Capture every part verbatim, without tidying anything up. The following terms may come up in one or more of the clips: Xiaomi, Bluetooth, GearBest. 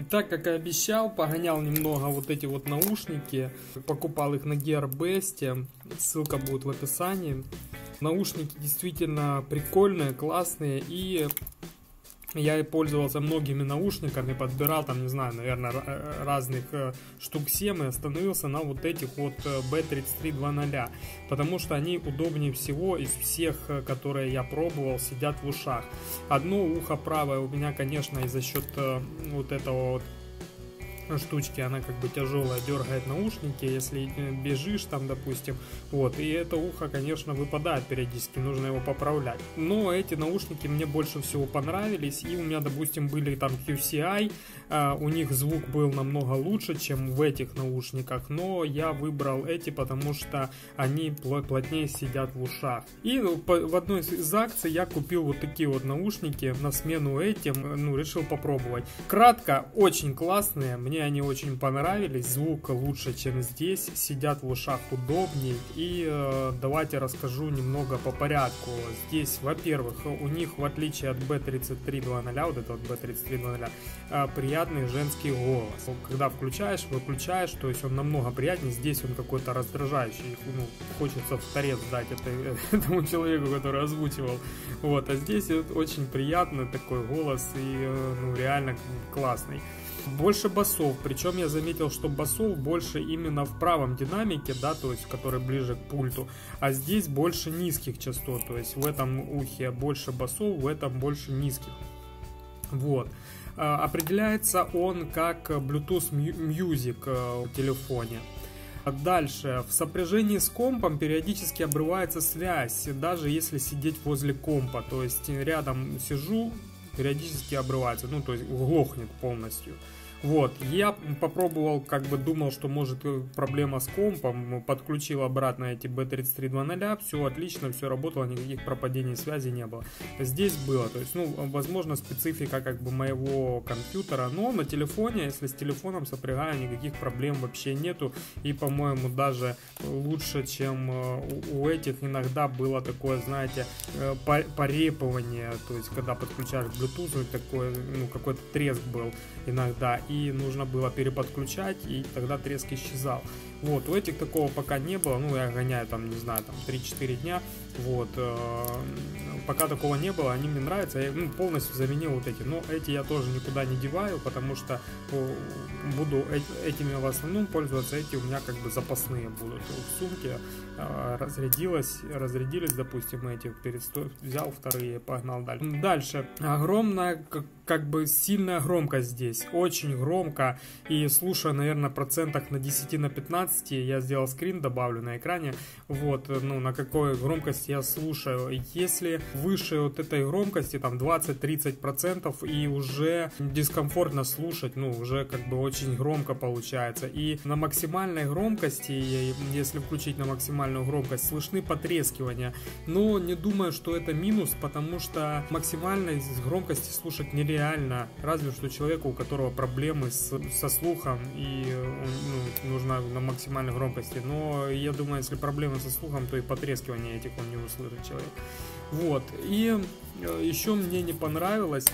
Итак, как и обещал, погонял немного вот эти вот наушники, покупал их на GearBest, ссылка будет в описании. Наушники действительно прикольные, классные, и я пользовался многими наушниками, подбирал там, не знаю, наверное, разных штук семь и остановился на вот этих вот би тридцать три два ноль, потому что они удобнее всего из всех, которые я пробовал, сидят в ушах. Одно ухо правое у меня, конечно, и за счет вот этого вот штучки, она как бы тяжелая, дергает наушники, если бежишь там, допустим, вот, и это ухо, конечно, выпадает периодически, нужно его поправлять. Но эти наушники мне больше всего понравились, и у меня, допустим, были там кью си ай, у них звук был намного лучше, чем в этих наушниках, но я выбрал эти, потому что они плотнее сидят в ушах. И в одной из акций я купил вот такие вот наушники на смену этим, ну, решил попробовать. Кратко, очень классные, мне они очень понравились, звук лучше, чем здесь, сидят в ушах удобнее. И э, давайте расскажу немного по порядку. Здесь, во-первых, у них, в отличие от би тридцать три два ноль, вот это вот би тридцать три два ноль, э, приятный женский голос. Когда включаешь, выключаешь, то есть он намного приятнее. Здесь он какой-то раздражающий, ну, хочется в торец дать это, этому человеку, который озвучивал. Вот, а здесь вот очень приятный такой голос и э, ну, реально классный. Больше басов, причем я заметил, что басов больше именно в правом динамике, да, то есть который ближе к пульту, а здесь больше низких частот, то есть в этом ухе больше басов, в этом больше низких. Вот. Определяется он как Bluetooth Music в телефоне. Дальше, в сопряжении с компом периодически обрывается связь, даже если сидеть возле компа, то есть рядом сижу, периодически обрывается, ну то есть глохнет полностью. Вот, я попробовал, как бы думал, что может проблема с компом, подключил обратно эти би тридцать три два ноль, все отлично, все работало, никаких пропадений связи не было. Здесь было, то есть, ну, возможно, специфика как бы моего компьютера, но на телефоне, если с телефоном сопрягаю, никаких проблем вообще нету, и, по-моему, даже лучше, чем у этих. Иногда было такое, знаете, порепывание, то есть, когда подключаешь Bluetooth, такое, ну, какой-то треск был иногда, и нужно было переподключать, и тогда треск исчезал. Вот, у этих такого пока не было, ну, я гоняю там, не знаю, там три-четыре дня, вот, э, пока такого не было, они мне нравятся, я, ну, полностью заменил вот эти, но эти я тоже никуда не деваю, потому что э, буду э, этими в основном пользоваться, эти у меня как бы запасные будут в сумке, э, разрядилась, разрядились, допустим, эти, пересто... взял вторые, погнал дальше. Дальше, огромная, как, как бы сильная громкость здесь, очень громко, и слушаю, наверное, процентах на десять на пятнадцать, я сделал скрин, добавлю на экране, вот, ну, на какой громкости я слушаю. Если выше вот этой громкости, там двадцать-тридцать процентов, и уже дискомфортно слушать, ну, уже как бы очень громко получается. И на максимальной громкости, если включить на максимальную громкость, слышны потрескивания, но не думаю, что это минус, потому что максимальной громкости слушать нереально, разве что человеку, у которого проблемы с, со слухом, и ну, нужно на максимальной громкости, но я думаю, если проблемы со слухом, то и потрескивание этих он не услышит человек. Вот, и еще мне не понравилось,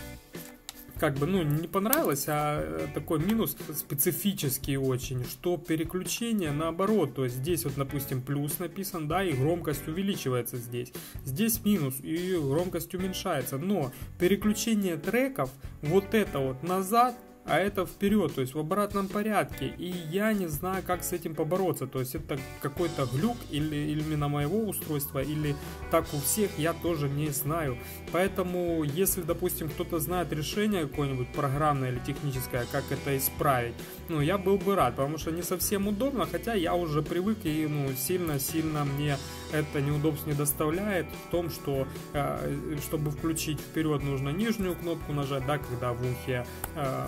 как бы, ну, не понравилось, а такой минус специфический очень, что переключение наоборот, то есть здесь вот, допустим, плюс написан, да, и громкость увеличивается здесь, здесь минус, и громкость уменьшается, но переключение треков, вот это вот назад, а это вперед, то есть в обратном порядке, и я не знаю, как с этим побороться, то есть это какой-то глюк или именно моего устройства, или так у всех, я тоже не знаю. Поэтому, если, допустим, кто-то знает решение какое-нибудь программное или техническое, как это исправить, ну, я был бы рад, потому что не совсем удобно, хотя я уже привык, и, ну, сильно-сильно мне это неудобство не доставляет в том, что, э, чтобы включить вперед, нужно нижнюю кнопку нажать, да, когда в ухе э,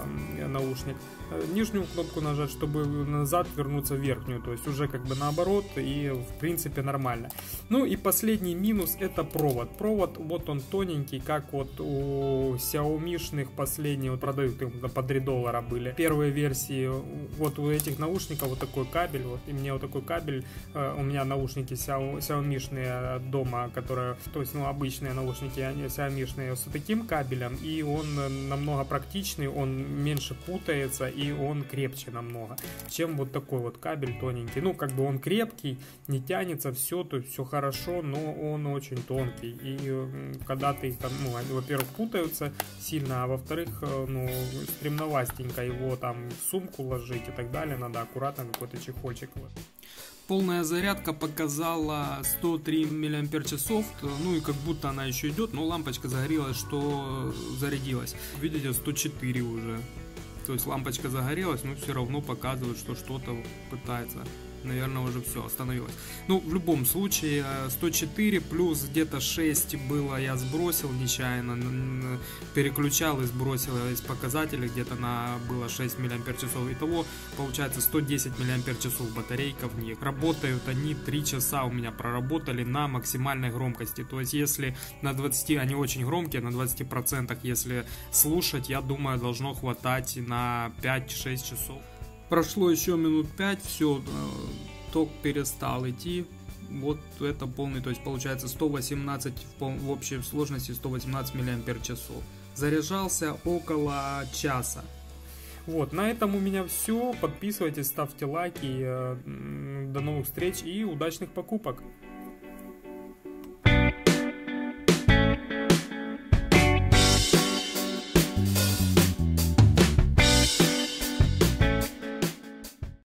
наушник, нижнюю кнопку нажать, чтобы назад вернуться в верхнюю, то есть уже как бы наоборот, и в принципе нормально. Ну и последний минус — это провод. Провод, вот он тоненький, как вот у Xiaomi-шных последние, вот продают их по три доллара были. Первые версии вот у этих наушников вот такой кабель, вот, и мне вот такой кабель, э, у меня наушники Xiaomi, xiaomi-шные дома, которые, то есть, ну, обычные наушники, они xiaomi-шные с таким кабелем, и он намного практичный, он меньше путается и он крепче намного, чем вот такой вот кабель тоненький. Ну, как бы он крепкий, не тянется, все, то есть все хорошо, но он очень тонкий. И когда ты там, ну, они, во-первых, путаются сильно, а во-вторых, ну, стремновастенько его там в сумку ложить и так далее, надо аккуратно какой-то чехольчик. Полная зарядка показала сто три миллиампер-часа, ну и как будто она еще идет, но лампочка загорелась, что зарядилась. Видите, сто четыре уже, то есть лампочка загорелась, но все равно показывает, что что-то пытается. Наверное, уже все, остановилось. Ну, в любом случае, сто четыре плюс где-то шесть было, я сбросил нечаянно, переключал и сбросил из показателей, где-то на было шесть миллиампер-часов. Итого, получается, сто десять миллиампер-часов батарейка в них. Работают они три часа у меня проработали на максимальной громкости. То есть, если на двадцати, они очень громкие, на двадцати процентах, если слушать, я думаю, должно хватать на пять-шесть часов. Прошло еще минут пять, все, ток перестал идти. Вот это полный, то есть получается сто восемнадцать в общей сложности, сто восемнадцать миллиампер-часов. Заряжался около часа. Вот, на этом у меня все. Подписывайтесь, ставьте лайки. До новых встреч и удачных покупок!